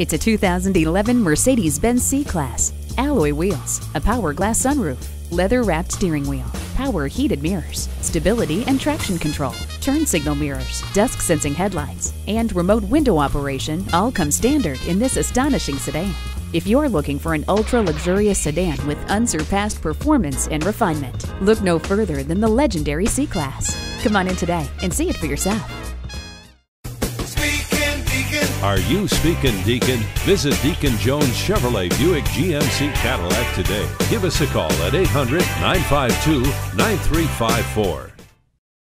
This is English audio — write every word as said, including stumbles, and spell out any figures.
It's a two thousand eleven Mercedes-Benz C-Class, alloy wheels, a power glass sunroof, leather-wrapped steering wheel, power heated mirrors, stability and traction control, turn signal mirrors, dusk-sensing headlights, and remote window operation all come standard in this astonishing sedan. If you're looking for an ultra-luxurious sedan with unsurpassed performance and refinement, look no further than the legendary C-Class. Come on in today and see it for yourself. Speaking Deacon. Are you speaking Deacon? Visit Deacon Jones Chevrolet Buick G M C Cadillac today. Give us a call at eight hundred, nine five two, nine three five four.